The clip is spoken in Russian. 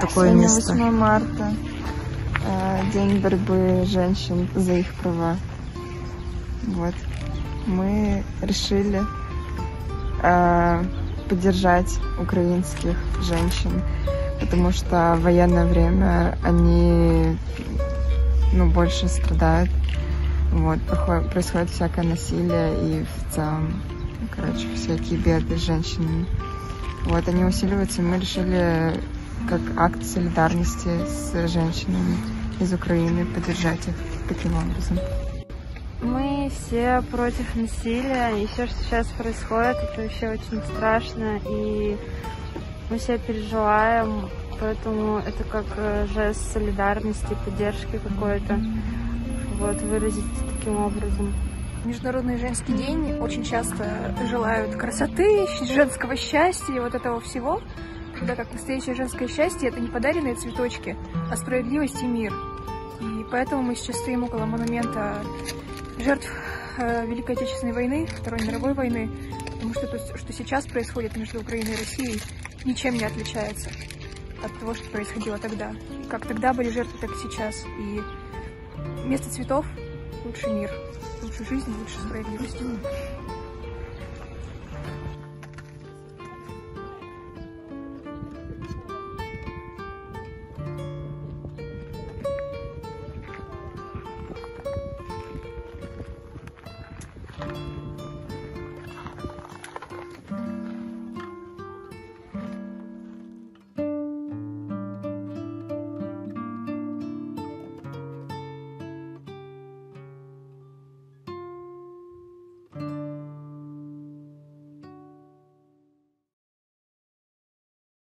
такое сегодня место? 8 марта, день борьбы женщин за их права. Вот. Мы решили поддержать украинских женщин, потому что в военное время они больше страдают. Вот, происходит всякое насилие и в целом, всякие беды с женщинами. Вот, они усиливаются, и мы решили как акт солидарности с женщинами из Украины поддержать их таким образом. Мы все против насилия, и все, что сейчас происходит, это вообще очень страшно, и мы все переживаем, поэтому это как жест солидарности, поддержки какой-то. Вот, выразить таким образом. Международный женский день очень часто желают красоты, женского счастья и вот этого всего. Тогда как настоящее женское счастье — это не подаренные цветочки, а справедливость и мир. И поэтому мы сейчас стоим около монумента жертв Великой Отечественной войны, Второй мировой войны, потому что то, что сейчас происходит между Украиной и Россией, ничем не отличается от того, что происходило тогда. И как тогда были жертвы, так и сейчас. И вместо цветов лучше мир, лучше жизнь, лучше справедливость.